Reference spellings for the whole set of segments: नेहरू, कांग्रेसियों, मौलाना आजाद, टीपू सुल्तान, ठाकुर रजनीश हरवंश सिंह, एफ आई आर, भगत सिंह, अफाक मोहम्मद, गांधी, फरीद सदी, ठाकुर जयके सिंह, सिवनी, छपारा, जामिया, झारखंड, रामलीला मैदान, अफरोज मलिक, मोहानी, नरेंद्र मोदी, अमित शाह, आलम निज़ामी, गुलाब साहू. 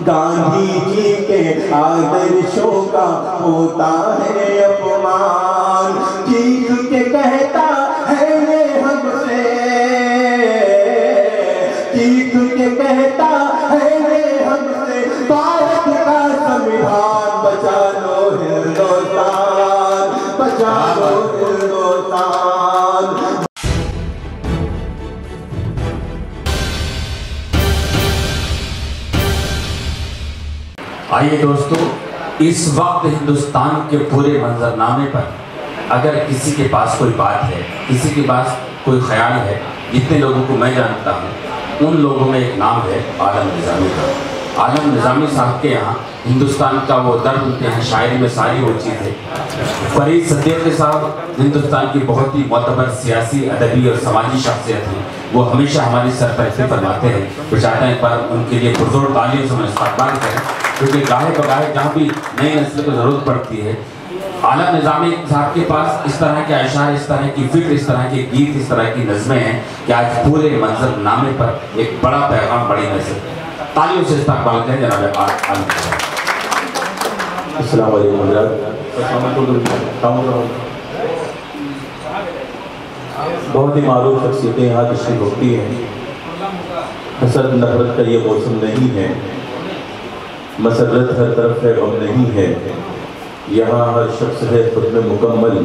गांधी जी के आदर्शों का होता है अपमान। चीख के कहता है ये हमसे, चीख के कहता है ये हमसे, भारत का संविधान बचा लो हिंदुस्तान, बचा लो हिंदुस्तान। आइए दोस्तों, इस वक्त हिंदुस्तान के पूरे मंजरनामे पर अगर किसी के पास कोई बात है, किसी के पास कोई ख्याल है, जितने लोगों को मैं जानता हूँ उन लोगों में एक नाम है आलम निज़ामी का। आलम निज़ामी साहब के यहाँ हिंदुस्तान का वो दर्द उनके यहाँ शायरी में सारी वो चीज़ है। फरीद सदी साहब हिंदुस्तान की बहुत ही मोतबर सियासी, अदबी और समाजी शख्सियत हैं। वो हमेशा हमारी सरपरस्ती फरमाते हैं। वो चाहते हैं पर उनके लिए पुरजोर तालीम से इस्तेमाल करें, क्योंकि गाहे बगाहे जहाँ भी नई नस्ल को जरूरत पड़ती है, आलम निज़ामी साहब के पास इस तरह के अशार, इस तरह की फिक्र, इस तरह के गीत, इस तरह की नज़में हैं कि आज पूरे मंजरनामे पर एक बड़ा पैगाम, बड़ी नज़र। तालियों से इस्तकबाल करें जनाब आलम निज़ामी। बहुत ही मारूफ शख्सियतें यहाँ तशरीफ होती हैं। हसद नफरत का ये मौसम नहीं है, मसरत हर तरफ है, गम नहीं है। यहाँ हर शख्स है खुद में मुकम्मल,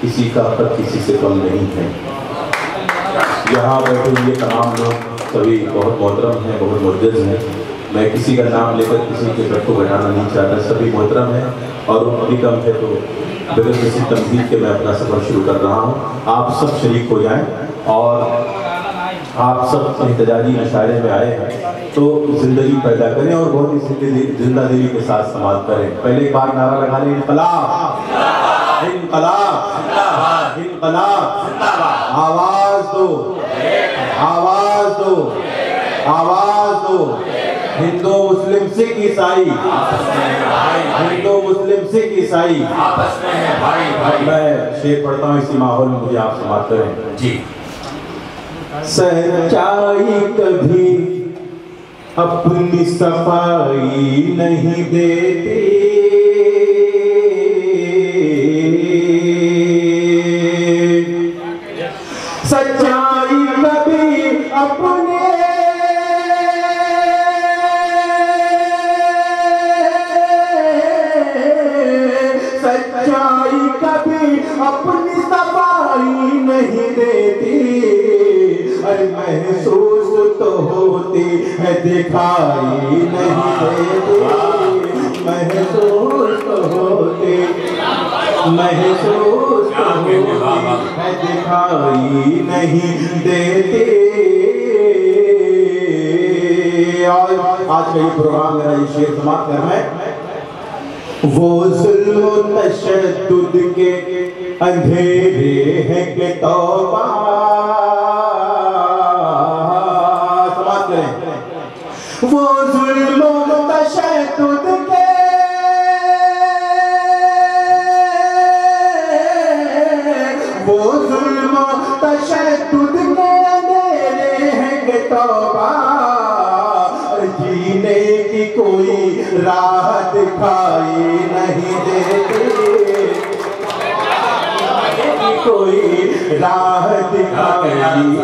किसी का पर किसी से कम नहीं है। यहाँ बैठे हुए तमाम लोग सभी बहुत मोहतरम हैं, बहुत मुर्जज हैं। मैं किसी का नाम लेकर किसी के पेट को घटाना नहीं चाहता, सभी मोहतरम हैं और उनकी कम है। तो बगैर किसी तमहीद के मैं अपना सफ़र शुरू कर रहा हूँ। आप सब शरीक हो जाएं और आप सब एहतजाजी अशारे में आए हैं तो ज़िंदगी पैदा करें और बहुत ही जिंदा दिली के साथ समाज करें। पहले एक बार नारा लगा लें, इनकलाब इनकलाब इनकलाब। आवाज़ दो, आवाज़ दो, आवाज़ दो। हिंदू मुस्लिम सिख ईसाई, हिंदू मुस्लिम सिख ईसाई आपस में है भाई भाई। मैं शेर पढ़ता हूँ, इसी माहौल में मुझे आप सुनाते हैं जी। सच्चाई कभी अपनी सफाई नहीं देती, सच्चाई कभी अपने अपनी सफाई नहीं देती। अरे महसूस तो होती है, दिखाई नहीं देती, महसूस तो होती, महसूस तो होती है, दिखाई नहीं देती। और आज का ये प्रोग्राम मेरा ये शेर समाप्त करना है। वो जुल्म तशद्दुद के अंधेरे हैं कि तौबा, समाप्त करें। वो जुल्म तशद्दुद के अंधेरे हैं कि तौबा, जीने की कोई राह दिखाई नहीं देती, कोई राह दिखाई नहीं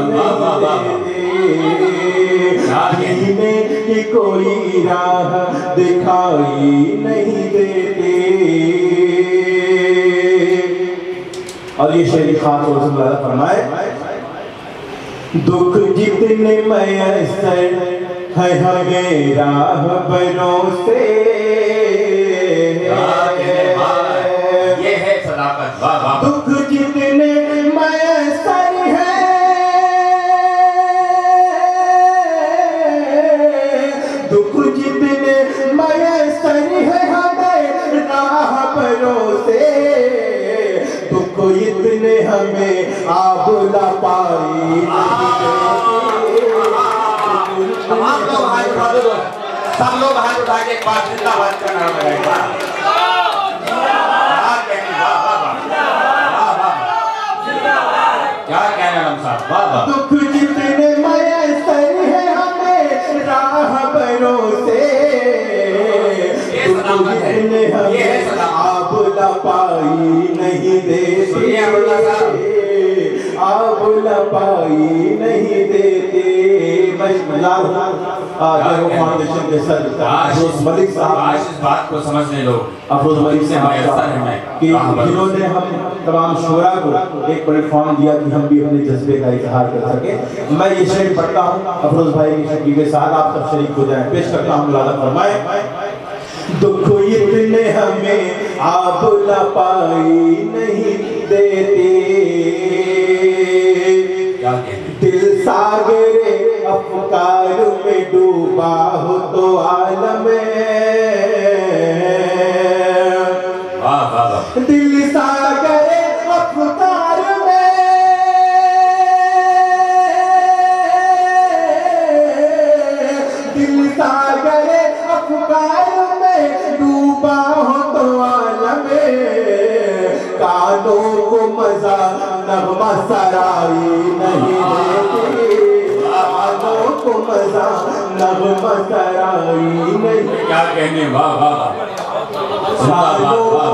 देती, की कोई राह दिखाई नहीं देती। और ये शेर खास तौर से फरमाए, दुख जितने मैं असर है हमें राह बनों से, ये है सदाकत। वाह वाह। दुख जितने मयसर है, दुख जितने मयसर है हमें राह बनों से, दुख इतने हमें आबला पाई। सब लोग हाथ उठा के एक बार जिंदाबाद का नारा लगाएगा। क्या कहना हम साहब, वाह वाह। दुख जितने मयसर है हमें राह बरों से, आप लपाई नहीं देते, आप लपाई नहीं देते। फाउंडेशन के सर अफरोज मलिक साहब इस बात को समझने लो, अफरोज मलिक से हमारे कि जिन्होंने हम तमाम शोरा को एक प्लेटफॉर्म दिया कि हम भी अपने जज्बे का इजहार कर सके। मैं ये शेर पढ़ता हूँ अफरोज भाई की शक्ल के साथ, आप सब शरीक हो जाए। पेश करता हूँ मुलादा फरमाए। दुख इतने हमें आप लपाई नहीं देते, दिल सागरे अफकार में डूबा हो तो आलम, दिल सागरे अफकार में, दिल सागरे अफकार में डूबा हो तो आलम, कानों को मजा नगमा सराई नहीं देते, को मजा नगमा सराई नहीं। क्या कहने, वाह वाह,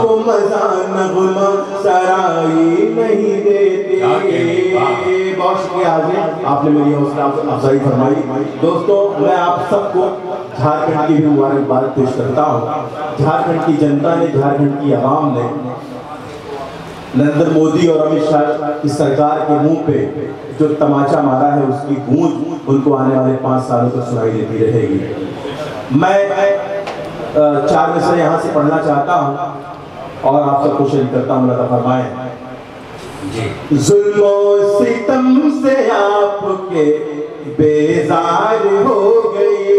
को मजा नगमा सराई नहीं देते। बहुत शुक्रिया, आपने मेरी हौसला अफजाई फरमाई। दोस्तों मैं आप सबको झारखंड की भी मुबारकबाद पेश करता हूँ। झारखंड की जनता ने, झारखंड की आवाम ने नरेंद्र मोदी और अमित शाह की सरकार के मुंह पे जो तमाचा मारा है उसकी गूंज उनको आने वाले 5 सालों तक सुनाई देती रहेगी। मैं 4 मिसरे यहाँ से पढ़ना चाहता हूँ और आप सबको शेयर करता हूँ, मुलादा फरमाएं। जुल्मो सितम से आपके बेजार हो गए,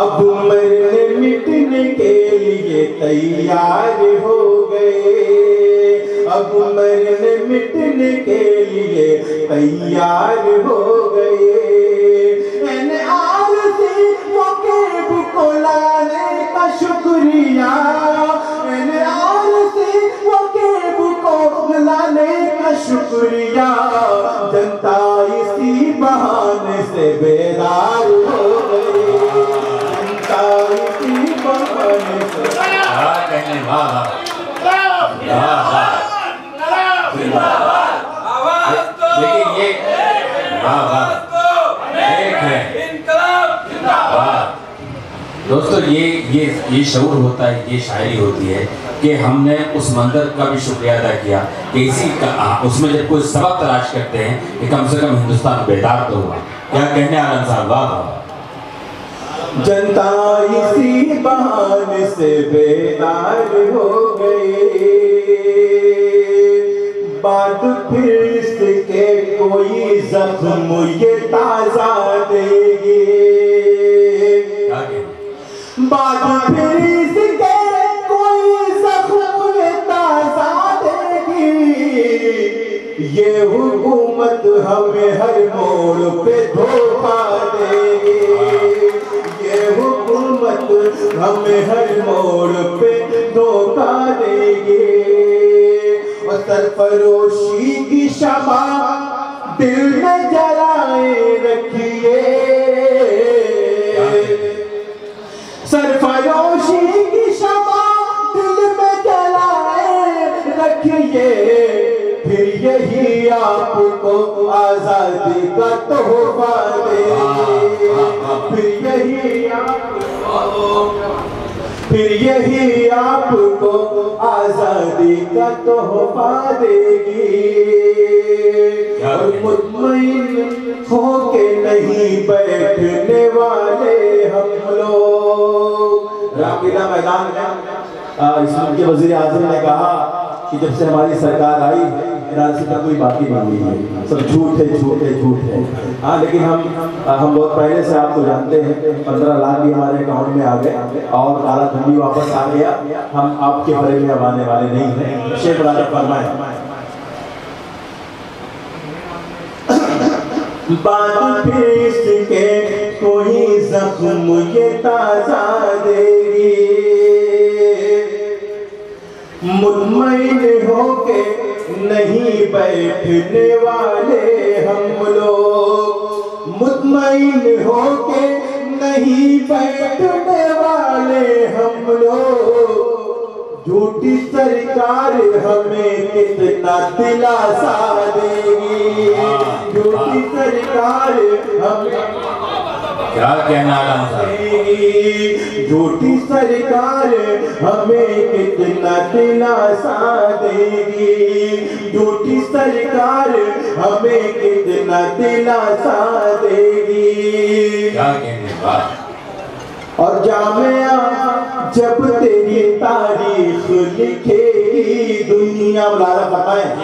अब मरने मिटने के लिए तैयार हो गए, अब मरने मिटने के लिए तैयार हो गए। आरसी मौके को लाने का शुक्रिया, आरसी मौके को लाने का शुक्रिया, जनता इसी बहाने से बेदार हो गई। लेकिन ये दोस्तों ये शऊर होता है, ये शायरी होती है कि हमने उस मंजर का भी शुक्रिया अदा किया कि इसी का उसमें जब कोई सबक तलाश करते हैं कि कम से कम हिंदुस्तान बेदार तो हुआ। क्या कहने आलम साहब, वाह। जनता इसी बहाने से बेदार हो गई, बात फिर इसके कोई जख्म ये ताजा देगी, बात फिर इसके कोई जख्म ये ताजा देगी, ये हुकूमत हमें हर मोड़ पे धोखा देगी, हुकूमत हमें हर मोड़ पे धोखा देगी। और सरफरोशी की शमा दिल में जलाए रखिए, सरफरोशी की शमा दिल में जलाए रखिए, फिर यही आपको आजादी का तोहफा देगी, फिर यही आपको आजादी का तोहफा देगी। और मुतमईन होके नहीं बैठने वाले हम लोग। रामलीला मैदान में इसके वजीर आजम ने कहा कि जब से हमारी सरकार आई है इरादे का कोई बात ही नहीं है, सब झूठ है, झूठ है, झूठ है। हाँ, लेकिन हम बहुत पहले से आपको जानते हैं। 15 लाख भी हमारे अकाउंट में आ गए और काला धन भी वापस आ गया। हम आपके भरे में आने वाले नहीं हैं। शेख राजा फरमाए। बात फिर के कोई जख्म ये ताजा देगी, मुतमईन होके नहीं बैठने वाले हम लोग, मुतमईन होके नहीं बैठने वाले हम लोग, झूठी सरकार हमें कितना दिलासा देगी, झूठी सरकार हमें क्या कहना देगी, झूठी सरकार हमें कितना दिलासा देगी, झूठी सरकार हमें कितना दिलासा देगी। क्या कहने बात। और जामिया जब तेरी तारीख लिखेगी दुनिया वाला बताए।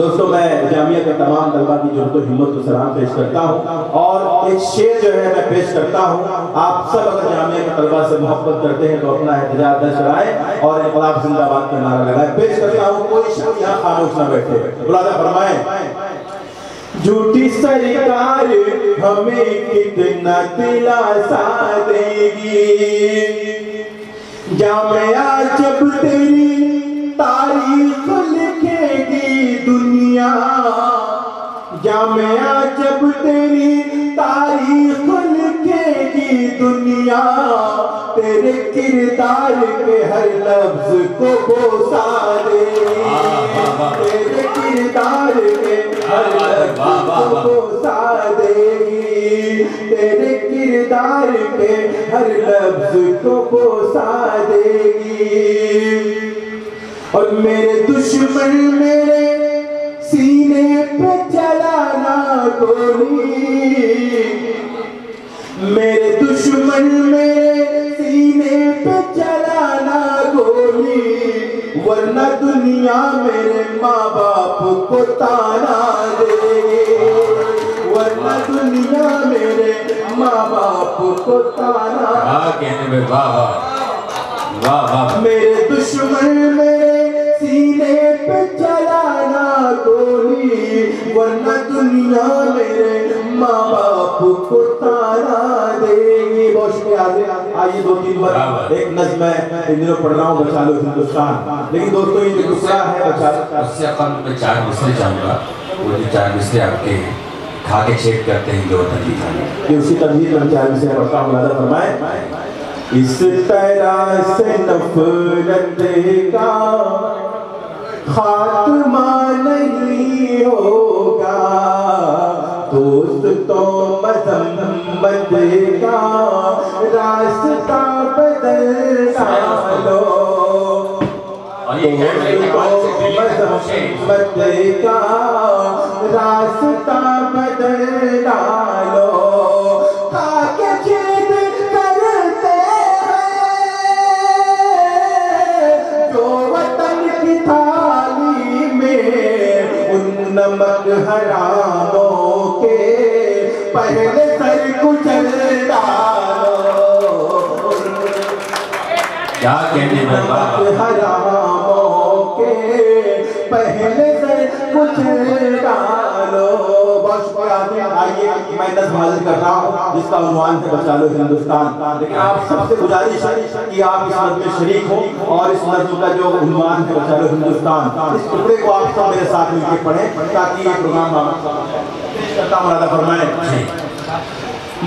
दोस्तों मैं जामिया के तमाम तलबा की जो हिम्मत सलाम पेश करता हूँ और एक शेर जो है मैं पेश करता हूँ। आप सब अगर जामिया के तलबा से मोहब्बत करते हैं तो अपना एहतजाज दर्ज कराए और इंकलाब जिंदाबाद का नारा लगाए। पेश करता हूँ, कोई शख्स यहाँ खामोश ना बैठे। मुलाजा फरमाए। झूठी सरकार हमें कितना दिलासा देगी, जामिया जब तेरी तारीख लिखेगी दुनिया, जामिया जब तेरी तारीख लिखेगी दुनिया, तेरे किरदार के हर लफ्ज को बोसा देगी, तेरे किरदार के हर लफ्ज को बोसा देगी, तेरे किरदार के हर लफ्ज को बोसा देगी। और मेरे दुश्मन मेरे सीने पे चलाना गोली, मेरे दुश्मन मेरे सीने पे चलाना गोली, वरना दुनिया मेरे माँ बाप को ताना देगी, वरना दुनिया मेरे माँ बाप को ताना। मेरे दुश्मन मेरे सीने पे चलाना गोली, वरना दुनिया मेरे माँ बाप को ताना देगी। बहुत शुक्रिया। आइए दो तीन बार एक नज़्म है इन दिनों पढ़ रहा हूँ, बचा लो हिंदुस्तान। लेकिन दोस्तों ये जो दूसरा है उससे चार मिसरे चाहूँगा, वो जो चार मिसरे आपके खा के छेद करते हैं ये उसी तबीयत में चार मिसरे पढ़ता हूँ। फरमाए। इस तरह से नफरत का खात्मा नहीं होगा, दोस्तों मज़म्मत का रास्ता बदल डालो, दोस्तों मज़म्मत का रास्ता बदल डालो। नमक हरामों के पहले सर कुचल डालो, क्या कहने में बात। नमक हरामों के पहले सर कुचल डालो। आइए मैं दस हाजिर कर रहा हूँ जिसका उन्वान है बचा लो हिंदुस्तान। लेकिन आप सबसे गुजारिश है कि आप इस नज़्म में शरीक हो और इस नज़्म का जो उन्वान है बचा लो हिंदुस्तान, इस टुकड़े को आप सब मेरे साथ मिलकर पढ़ें ताकि ये प्रोग्राम मुरादा फरमाए।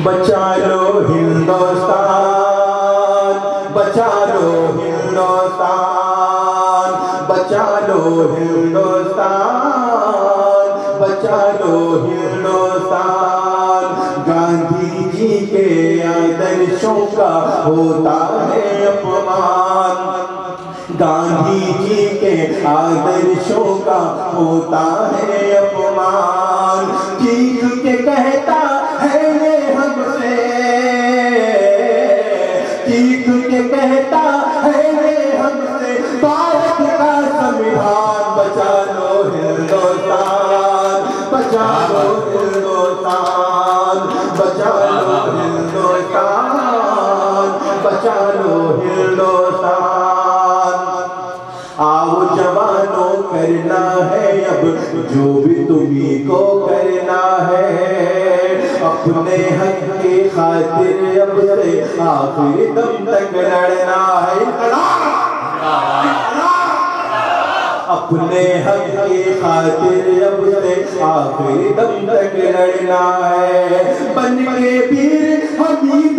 बचा लो हिंदुस्तान, बचा लो हिंदुस्तान, बचा लो हिंदुस्तान, बचा लो हिंदुस्तान। गांधी जी के आदर्शों का होता है अपमान, गांधी जी के आदर्शों का होता है अपमान। चीख के कहता है ये हमसे, चीख के कहता है ये हमसे भारत का संविधान। बचा लो हिंदुस्तान, बचा लो हिंदुस्तान, बचा लो हिंदुस्तान, बचा लो हिंदुस्तान। आओ जवानों करना है अब जो भी तुम्हीं को करना है, अपने हक की खातिर अब से आखिरी दम तक लड़ना है, अपने हक की खातिर अब से आखिरी दम तक लड़ना है। बन के पीर हमीद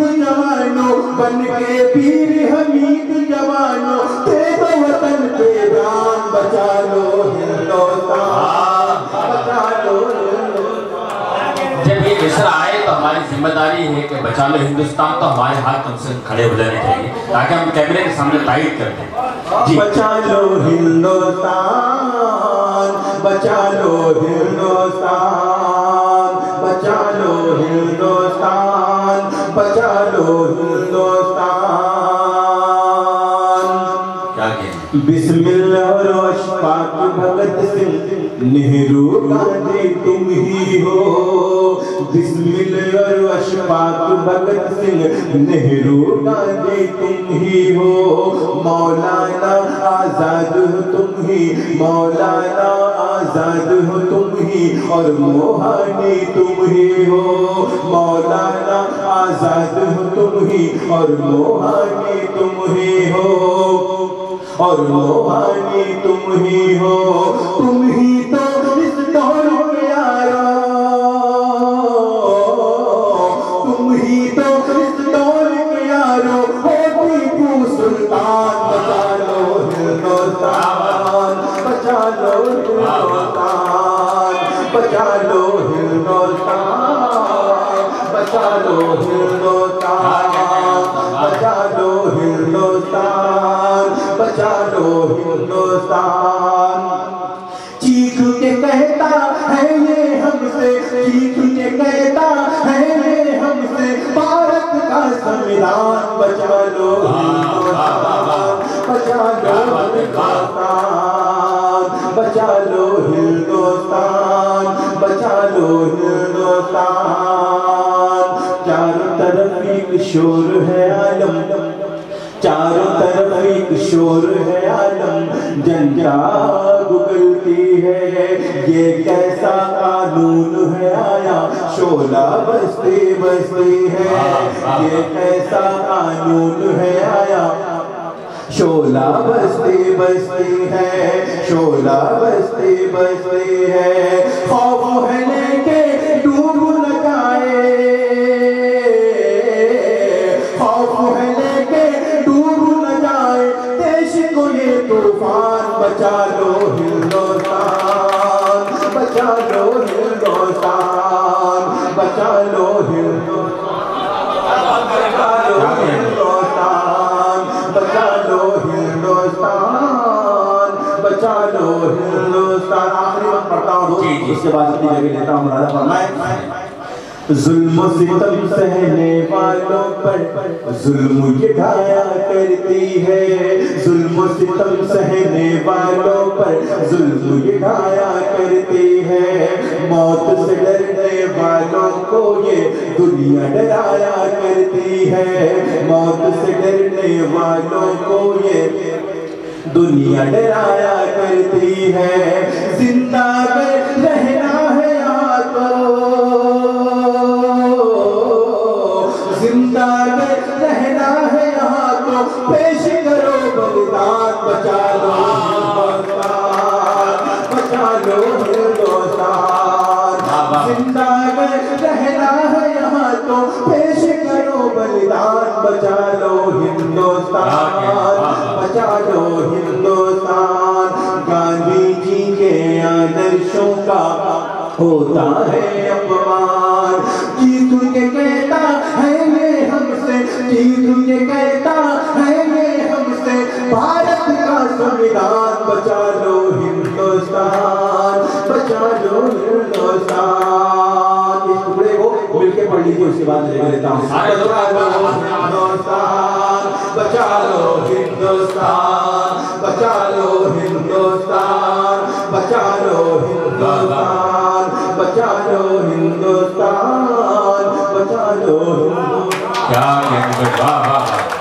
बन के पीर हमीद जवानों तेरे वतन पे जान बचा लो हिंदोस्तान बचा लो। जब ये मिसरा आए तो हमारी जिम्मेदारी है कि बचा लो हिंदुस्तान तो हमारे हाथ कम से खड़े हो जाने चाहिए ताकि हम कैमरे के सामने टाइट कर दें। बचा लो हिंदुस्तान बचा लो हिंदुस्तान बचा लो हिंदुस्तान बचा लो हिंदुस्तान। बिस्मिल्लाह रोश पाक भगत सिंह नेहरू गांधी तुम ही हो। बिस्मिल्लाह रोश पाक भगत सिंह नेहरू गांधी तुम ही हो। मौलाना आजाद हो तुम ही मौलाना आजाद हो तुम ही और मोहानी तुम ही हो। मौलाना आजाद हो तुम ही और मोहानी तुम ही हो और मोहानी तुम ही हो। तुम ही तो इस दौर में आया तुम ही तो इस दौर में आयो हो टीपू सुल्तान बचा लो हिंदुस्तान बचा लो हिंदुस्तान बचा लो हिंदुस्तान बचा लो हिंदुस्तान बचा लो हिंदुस्तान बचा लो हिंदुस्तान। चीख के कहता है ये हमसे चीख के कहता है ये हमसे भारत का संविधान बचा लो हिंदुस्तान बचा लो हिंदुस्तान बचा लो हिंदुस्तान बचा लो हिंदुस्तान। चारों तरफ एक शोर है आलम चारों तरफ एक शोर है आलम। जनता गुगलती है ये कैसा कानून है आया शोला बस्ती बस्ती है। ये कैसा कानून है आया शोला बस्ती बस्ती है शोला बस्ती बस्ती है। खौफ है लेके डूब न जाए खौफ है लेके तूफान बचा लो हिंदुस्तान बचा लो हिंदुस्तान बचा लो हिंदुस्तान बचा लो हिंदुस्तान बचा लो हिंदुस्तान बचा लो हिंदुस्तान। आखिरी बात पढ़ता हूँ उसके बाद अपनी जगह लेता हूँ। राजा फरमाए जुल्म सितम सहने वालों पर जुल्म ये ढाया करती है। जुल्म सितम सहने वालों पर जुल्म ये ढाया करती है। मौत से डरने वालों को ये दुनिया डराया करती है। मौत से डरने वालों को ये दुनिया डराया करती है। जिंदा में रहना है रहना है यहाँ तो पेश करो बलिदान बचा लो हिंदुस्तान बचा लो हिंदुस्तान। जिंदा में रहना है यहाँ तो पेश करो बलिदान बचा लो हिंदुस्तान बचा लो हिंदुस्तान। गांधी जी के आदर्शों का होता है अपमान। जीत के कहता है ये हमसे जीत के कहता है ये हमसे भारत का संविधान बचा लो हिंदुस्तान बचा लो हिंदुस्तान। इस टुकड़े को मिल के पढ़ लीजिए उसके बाद ले लेता हूँ। बचा लो हिंदुस्तान बचा लो हिंदुस्तान बचा लो हिंदुस्तान बचा लो हिंदुस्तान बचा लो हिंदुस्तान बचा लो। क्या